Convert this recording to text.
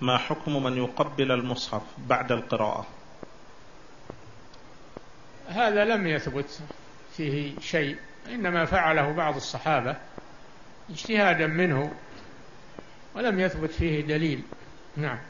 ما حكم من يقبل المصحف بعد القراءة؟ هذا لم يثبت فيه شيء، إنما فعله بعض الصحابة اجتهادا منه ولم يثبت فيه دليل. نعم.